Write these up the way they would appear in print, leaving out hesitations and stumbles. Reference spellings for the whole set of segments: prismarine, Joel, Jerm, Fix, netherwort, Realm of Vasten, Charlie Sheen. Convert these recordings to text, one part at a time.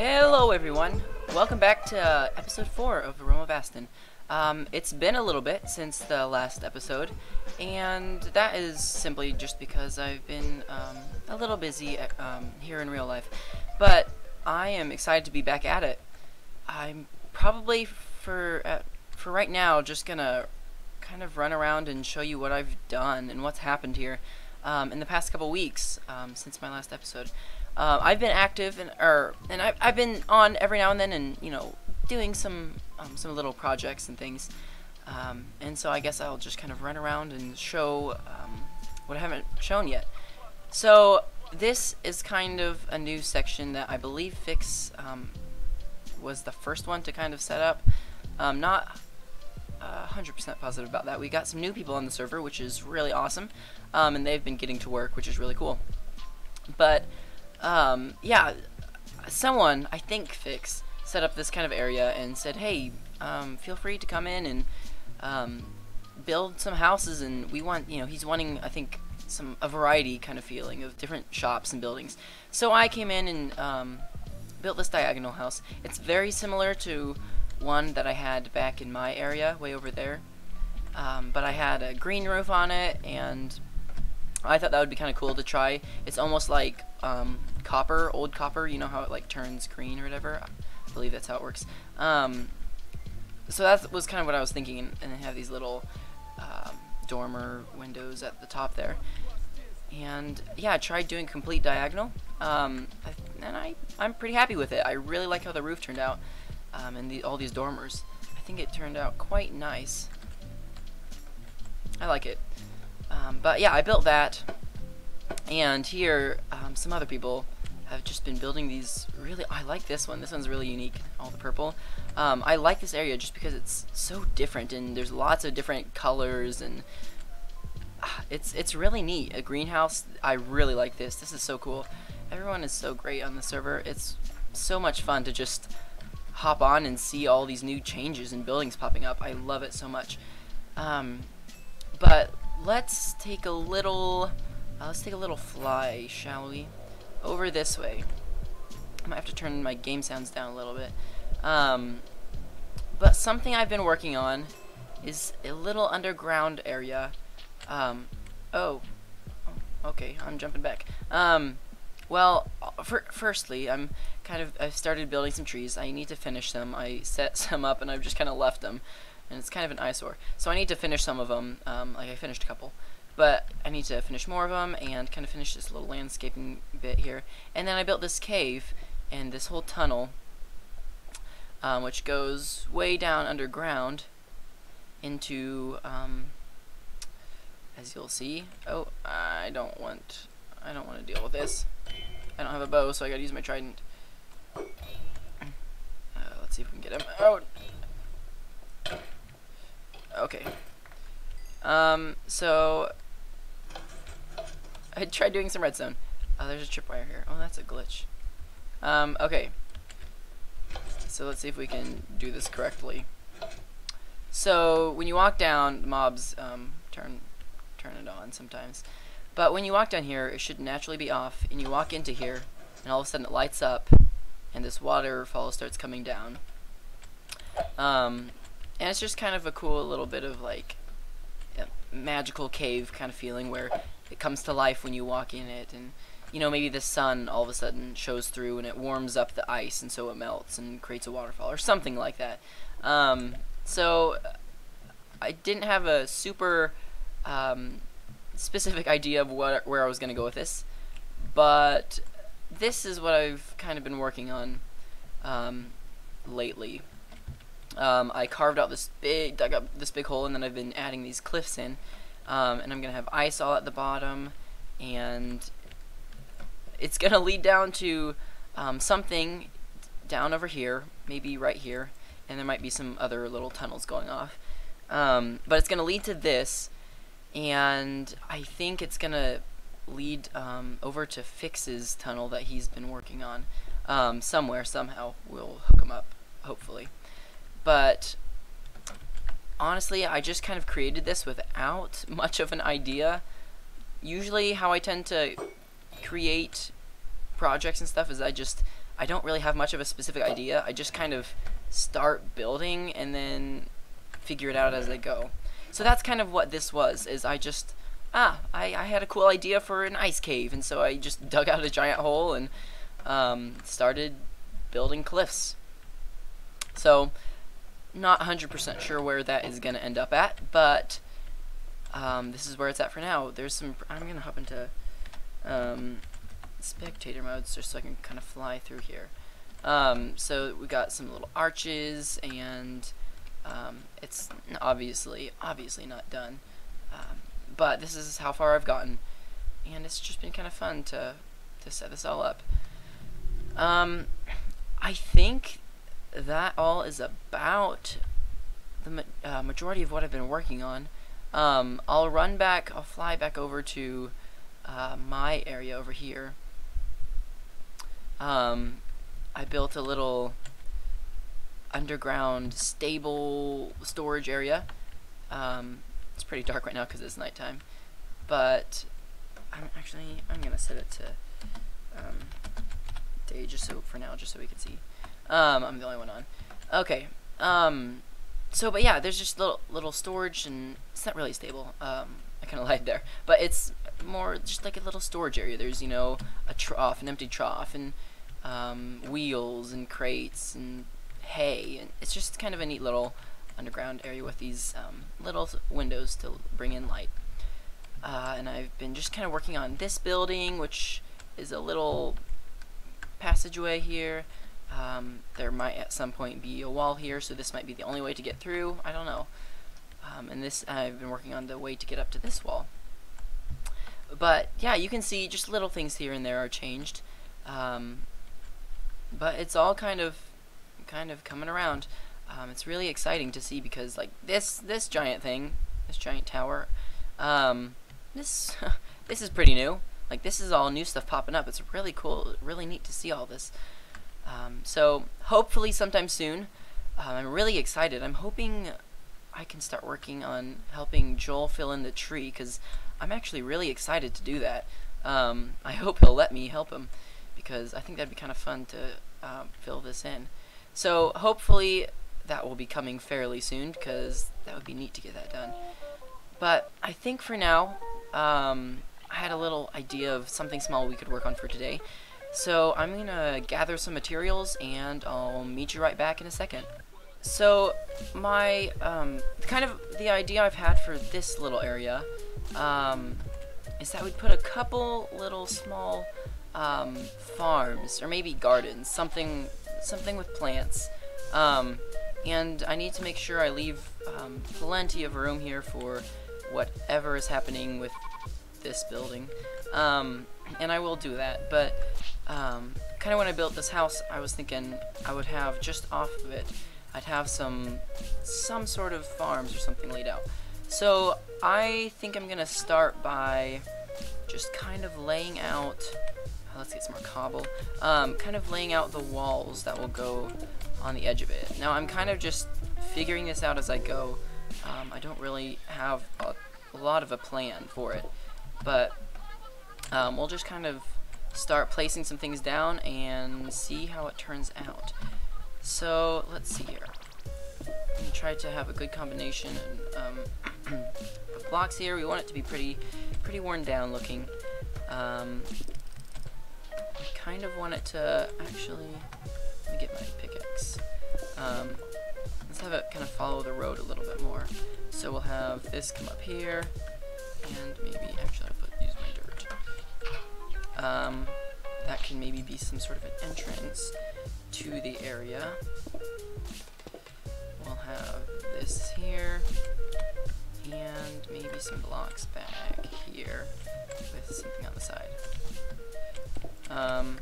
Hello everyone, welcome back to episode 4 of Realm of Vasten. It's been a little bit since the last episode, and that is simply just because I've been a little busy here in real life. But I am excited to be back at it. I'm probably, for right now, just gonna kind of run around and show you what I've done and what's happened here in the past couple weeks since my last episode. I've been active and I've been on every now and then, and you know, doing some little projects and things, and so I guess I'll just kind of run around and show what I haven't shown yet. So this is kind of a new section that I believe Fix was the first one to kind of set up. Not 100% positive about that. We got some new people on the server, which is really awesome, and they've been getting to work, which is really cool. But yeah, someone, I think Fix, set up this kind of area and said, hey, feel free to come in and build some houses, and we want, you know, he's wanting, I think, a variety kind of feeling of different shops and buildings. So I came in and built this diagonal house. It's very similar to one that I had back in my area, way over there, but I had a green roof on it, and I thought that would be kind of cool to try. It's almost like copper, old copper, you know how it like turns green or whatever? I believe that's how it works. So that was kind of what I was thinking, and they have these little dormer windows at the top there. And yeah, I tried doing complete diagonal, and I'm pretty happy with it. I really like how the roof turned out, and all these dormers. I think it turned out quite nice. I like it. But yeah, I built that, and here some other people have just been building these really, I like this one. This one's really unique, all the purple. I like this area just because it's so different, and there's lots of different colors, and it's really neat. A greenhouse, I really like this. This is so cool. Everyone is so great on the server. It's so much fun to just hop on and see all these new changes and buildings popping up. I love it so much. But let's take a little fly, shall we, over this way. I might have to turn my game sounds down a little bit, but something I've been working on is a little underground area. Okay, I'm jumping back. Well, firstly, I've started building some trees. I need to finish them. I set some up and I've just kind of left them, and it's kind of an eyesore. So I need to finish some of them. Like I finished a couple, but I need to finish more of them and kind of finish this little landscaping bit here. And then I built this cave and this whole tunnel, which goes way down underground into, as you'll see. Oh, I don't want to deal with this. I don't have a bow, so I gotta use my trident. Let's see if we can get him out. Okay. So I tried doing some redstone. Oh, there's a tripwire here. Oh, that's a glitch. Okay. So let's see if we can do this correctly. So when you walk down, mobs turn it on sometimes. But when you walk down here, it should naturally be off, and you walk into here, and all of a sudden it lights up, and this waterfall starts coming down. And it's just kind of a cool little bit of like a magical cave kind of feeling where it comes to life when you walk in it, and you know, maybe the sun all of a sudden shows through and it warms up the ice, and so it melts and creates a waterfall or something like that. So I didn't have a super specific idea of where I was going to go with this, but this is what I've kind of been working on lately. I carved out dug up this big hole, and then I've been adding these cliffs in, and I'm gonna have ice all at the bottom, and it's gonna lead down to something down over here, maybe right here, and there might be some other little tunnels going off, but it's gonna lead to this, and I think it's gonna lead over to Fix's tunnel that he's been working on. Somewhere, somehow, we'll hook him up, hopefully. But honestly, I just kind of created this without much of an idea. Usually how I tend to create projects and stuff is I just I don't really have much of a specific idea. I just kind of start building and then figure it out as I go. So that's kind of what this was, is I just, I had a cool idea for an ice cave, and so I just dug out a giant hole and started building cliffs. So, not 100% sure where that is going to end up at, but this is where it's at for now. There's some, I'm going to hop into spectator mode just so I can kind of fly through here. So we got some little arches, and it's obviously not done, but this is how far I've gotten, and it's just been kind of fun to set this all up. I think that all is about the majority of what I've been working on. I'll run back, I'll fly back over to my area over here. I built a little underground stable storage area. It's pretty dark right now because it's nighttime, but I'm gonna set it to day just so we can see. I'm the only one on. Okay. But yeah, there's just little storage, and it's not really stable. I kind of lied there, but it's more just like a little storage area. There's, you know, a trough, an empty trough, and wheels and crates and hay, and it's just kind of a neat little underground area with these little windows to bring in light. And I've been just kind of working on this building, which is a little passageway here. There might at some point be a wall here, so this might be the only way to get through. I don't know. And this, I've been working on the way to get up to this wall. But yeah, you can see just little things here and there are changed. But it's all kind of coming around. It's really exciting to see, because like this giant thing, this giant tower, this this is pretty new. Like, this is all new stuff popping up. It's really cool, really neat to see all this. So hopefully sometime soon. I'm really excited. I'm hoping I can start working on helping Joel fill in the tree, because I'm actually really excited to do that. I hope he'll let me help him, because I think that'd be kind of fun to fill this in. So hopefully that will be coming fairly soon, because that would be neat to get that done. But I think for now, I had a little idea of something small we could work on for today. So I'm going to gather some materials, and I'll meet you right back in a second. So my, kind of the idea I've had for this little area, is that we'd put a couple little small farms, or maybe gardens, something with plants. And I need to make sure I leave plenty of room here for whatever is happening with this building. And I will do that, but kind of when I built this house, I was thinking I would have just off of it, I'd have some sort of farms or something laid out. So I think I'm gonna start by just kind of laying out, let's get some more cobble, kind of laying out the walls that will go on the edge of it. Now I'm kind of just figuring this out as I go. I don't really have a lot of a plan for it, but we'll just kind of start placing some things down and see how it turns out. So let's see here. I'm gonna try to have a good combination of blocks here. We want it to be pretty worn down looking. I kind of want it to actually. Let me get my pickaxe. Let's have it kind of follow the road a little bit more. So we'll have this come up here, and maybe actually I'll use my dirt. That can maybe be some sort of an entrance to the area. We'll have this here, and maybe some blocks back here with something on the side. I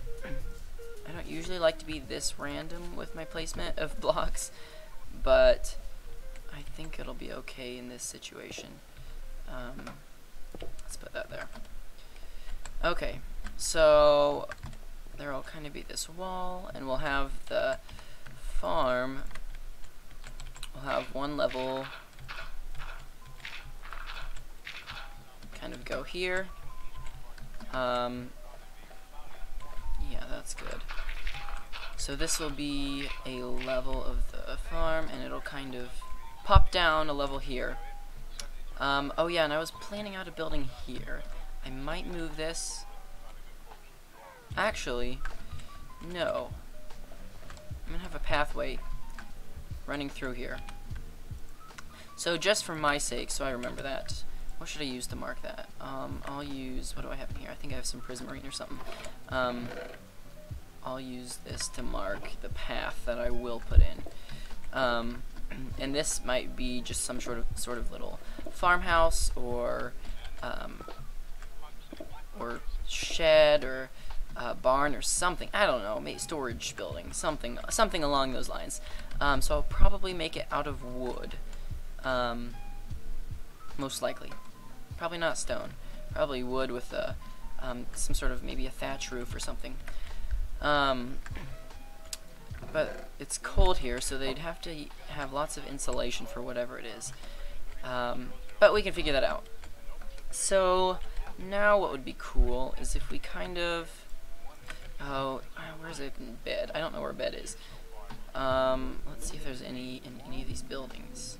don't usually like to be this random with my placement of blocks, but I think it'll be okay in this situation. Let's put that there. Okay, so there'll kind of be this wall, and we'll have the farm. We'll have one level kind of go here. Yeah, that's good. So this will be a level of the farm, and it'll kind of pop down a level here. Oh yeah, and I was planning out a building here. I might move this. Actually, no. I'm gonna have a pathway running through here. So just for my sake, so I remember that. What should I use to mark that? I'll use, what do I have in here? I think I have some prismarine or something. I'll use this to mark the path that I will put in. And this might be just some sort of little farmhouse or shed or barn or something. I don't know, maybe storage building, something along those lines. So I'll probably make it out of wood, most likely. Probably not stone. Probably wood with a some sort of maybe a thatch roof or something. But it's cold here, so they'd have to have lots of insulation for whatever it is. But we can figure that out. So now what would be cool is if we kind of... Oh, where's it in bed? I don't know where bed is. Let's see if there's any in any of these buildings.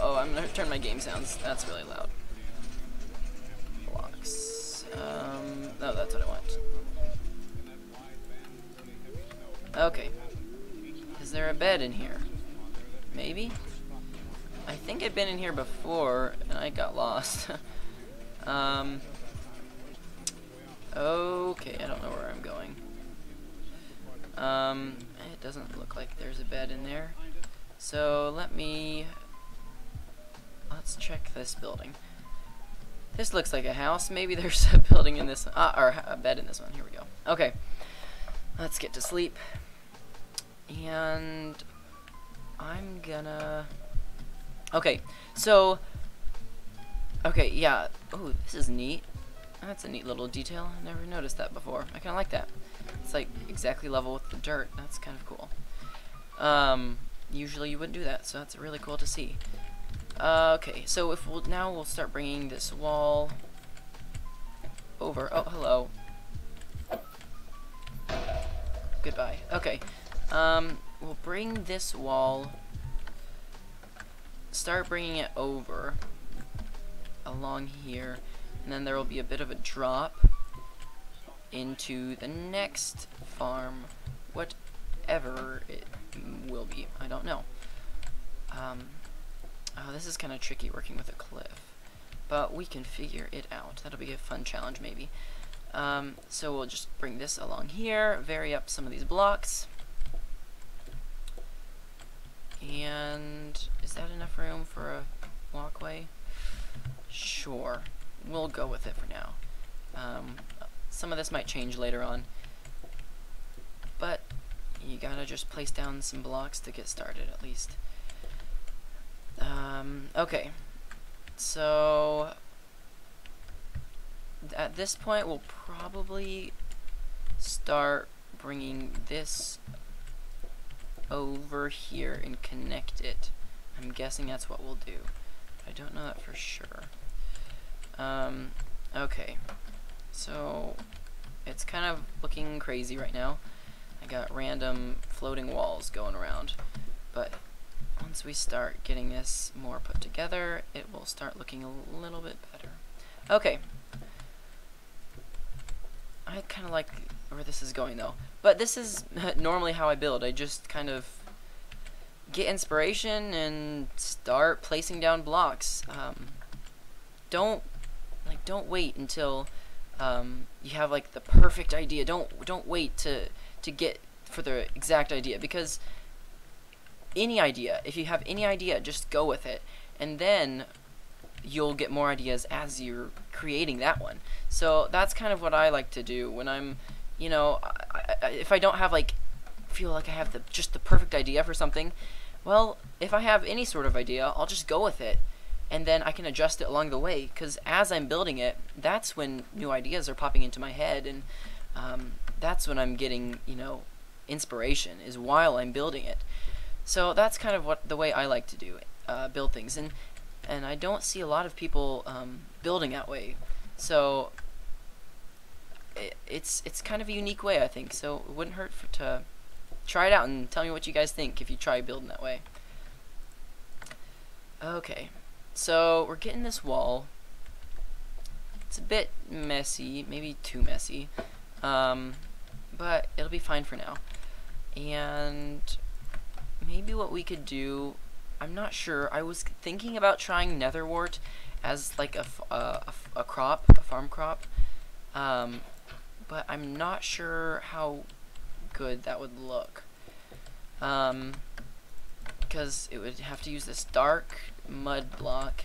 Oh, I'm gonna turn my game sounds. That's really loud. Blocks. No, that's what I want. Okay. Is there a bed in here? Maybe? I think I've been in here before, and I got lost. Okay, I don't know where I'm going. It doesn't look like there's a bed in there. So let's check this building. This looks like a house. Maybe there's a building in this one, or a bed in this one. Here we go. Okay, let's get to sleep. And I'm gonna... Okay, so... Okay, yeah. Ooh, this is neat. That's a neat little detail. I never noticed that before. I kind of like that. It's like exactly level with the dirt. That's kind of cool. Usually you wouldn't do that, so that's really cool to see. Okay, so if now we'll start bringing this wall over. Oh, hello. Goodbye. Okay, we'll bring this wall. Start bringing it over along here, and then there will be a bit of a drop into the next farm. Whatever it will be, I don't know. Oh, this is kind of tricky working with a cliff, but we can figure it out. That'll be a fun challenge, maybe. So we'll just bring this along here, vary up some of these blocks. And is that enough room for a walkway? Sure, we'll go with it for now. Some of this might change later on, but you gotta just place down some blocks to get started at least. Okay, so at this point we'll probably start bringing this over here and connect it. I'm guessing that's what we'll do. I don't know that for sure. Okay, so it's kind of looking crazy right now. I got random floating walls going around, but once we start getting this more put together, it will start looking a little bit better. Okay. I kind of like where this is going though, but this is normally how I build. I just kind of get inspiration and start placing down blocks. Don't wait until you have like the perfect idea. Don't wait to get for the exact idea, because any idea, if you have any idea, just go with it, and then you'll get more ideas as you're creating that one. So that's kind of what I like to do when I'm, you know, if I don't have like, feel like I have just the perfect idea for something, well, if I have any sort of idea, I'll just go with it, and then I can adjust it along the way, because as I'm building it, that's when new ideas are popping into my head, and that's when I'm getting, you know, inspiration, is while I'm building it. So that's kind of the way I like to do it, build things, and I don't see a lot of people building that way. So it's kind of a unique way, I think, so it wouldn't hurt to try it out and tell me what you guys think if you try building that way. Okay, so we're getting this wall. It's a bit messy, maybe too messy, but it'll be fine for now. And maybe what we could do, I'm not sure, I was thinking about trying netherwort as like a crop, a farm crop, but I'm not sure how good that would look, because it would have to use this dark mud block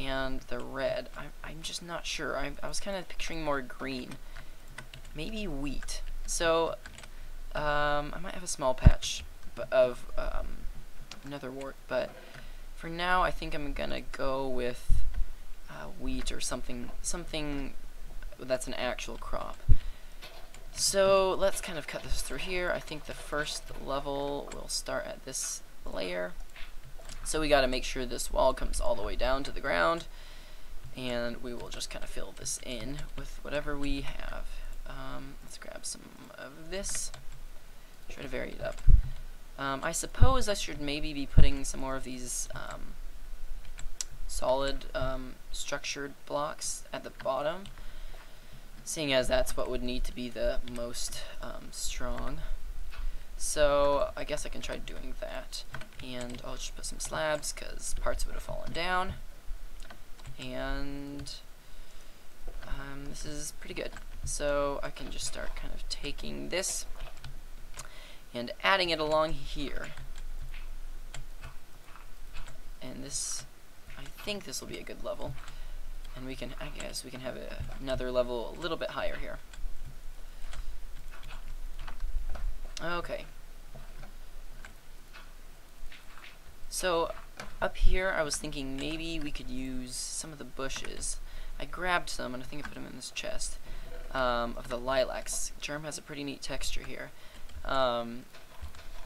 and the red. I'm just not sure. I was kind of picturing more green, maybe wheat. So I might have a small patch of netherwort, but for now I think I'm gonna go with wheat or something that's an actual crop. So let's kind of cut this through here. I think the first level will start at this layer. So we gotta make sure this wall comes all the way down to the ground, and we will just kind of fill this in with whatever we have. Let's grab some of this, try to vary it up. I suppose I should maybe be putting some more of these solid structured blocks at the bottom, seeing as that's what would need to be the most strong. So I guess I can try doing that, and I'll just put some slabs because parts would have fallen down, and this is pretty good. So I can just start kind of taking this and adding it along here, and this, I think this will be a good level, and we can, I guess we can have another level a little bit higher here. Okay, so up here I was thinking maybe we could use some of the bushes. I grabbed some and I think I put them in this chest of the lilacs. Jerm has a pretty neat texture here,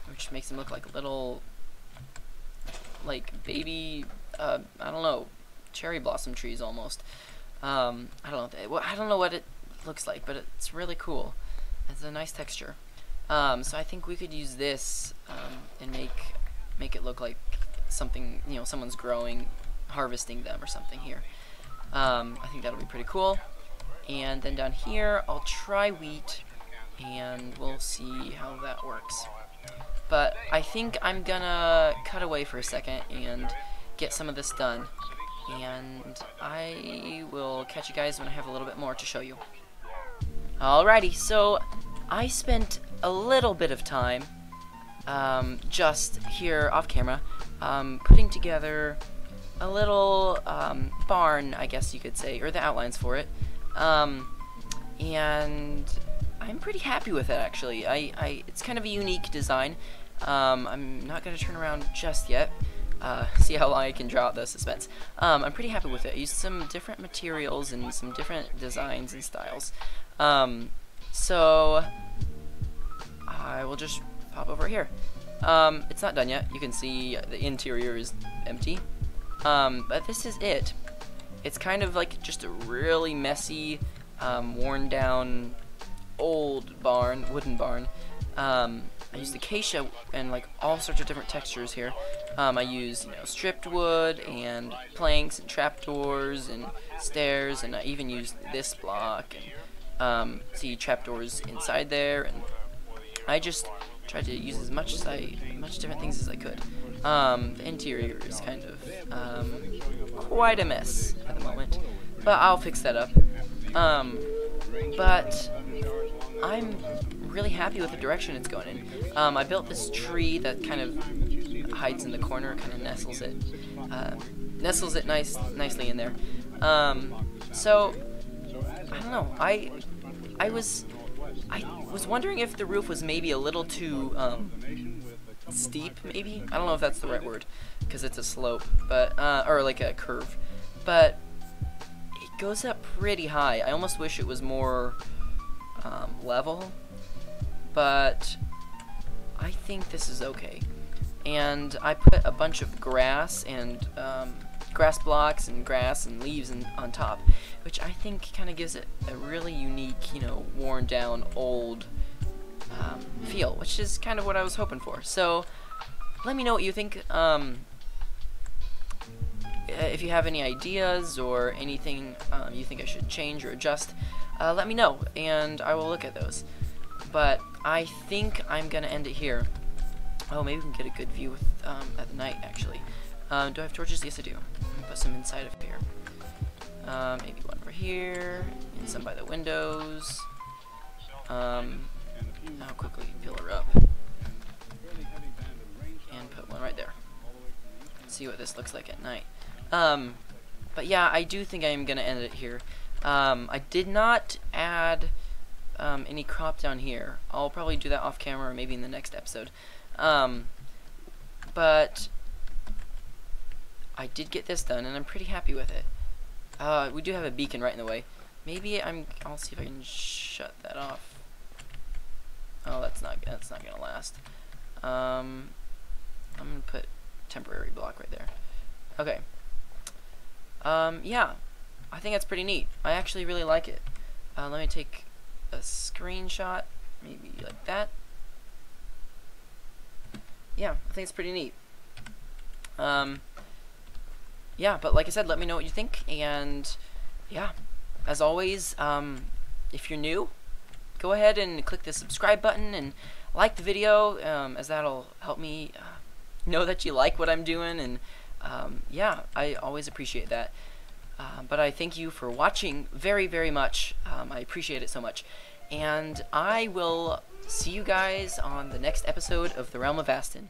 which makes them look like little, like baby, I don't know, cherry blossom trees almost. I don't know what it looks like, but it's really cool. It's a nice texture. So I think we could use this and make it look like something, you know, someone's growing, harvesting them or something here. I think that'll be pretty cool. And then down here, I'll try wheat, and we'll see how that works. But I think I'm gonna cut away for a second and get some of this done, and I will catch you guys when I have a little bit more to show you. Alrighty, so I spent a little bit of time just here off camera putting together a little barn, I guess you could say, or the outlines for it, and I'm pretty happy with it, actually. It's kind of a unique design. I'm not going to turn around just yet. See how long I can draw out the suspense. I'm pretty happy with it. I used some different materials and some different designs and styles. So I will just pop over here. It's not done yet. You can see the interior is empty. But this is it. It's kind of like just a really messy, worn down, old barn, wooden barn. I used acacia and like all sorts of different textures here. I used, you know, stripped wood and planks and trapdoors and stairs, and I even used this block and see trapdoors inside there, and I just tried to use as much different things as I could. The interior is kind of quite a mess at the moment, but I'll fix that up. But I'm really happy with the direction it's going in. I built this tree that kind of hides in the corner, kind of nestles it nicely in there. So I don't know. I was wondering if the roof was maybe a little too steep. Maybe, I don't know if that's the right word, because it's a slope, but or like a curve, but it goes up pretty high. I almost wish it was more level, but I think this is okay. And I put a bunch of grass and grass blocks and grass and leaves and on top, which I think kind of gives it a really unique, you know, worn down old feel, which is kind of what I was hoping for. So let me know what you think. If you have any ideas or anything you think I should change or adjust, let me know and I will look at those. But I think I'm gonna end it here. Oh, maybe we can get a good view with, at the night, actually. Do I have torches? Yes, I do. I'll put some inside of here. Maybe one over here, and some by the windows. I'll quickly fill her up. And put one right there. See what this looks like at night. But yeah, I do think I am going to end it here. I did not add any crop down here. I'll probably do that off camera or maybe in the next episode. But I did get this done and I'm pretty happy with it. We do have a beacon right in the way. Maybe I'll see if I can shut that off. Oh, that's not gonna last. I'm gonna put temporary block right there. Okay. Yeah, I think that's pretty neat. I actually really like it. Let me take a screenshot, maybe like that. Yeah, I think it's pretty neat. Yeah, but like I said, let me know what you think, and yeah, as always, if you're new, go ahead and click the subscribe button and like the video, as that'll help me know that you like what I'm doing, and yeah, I always appreciate that. But I thank you for watching very, very much. I appreciate it so much. And I will see you guys on the next episode of The Realm of Vasten.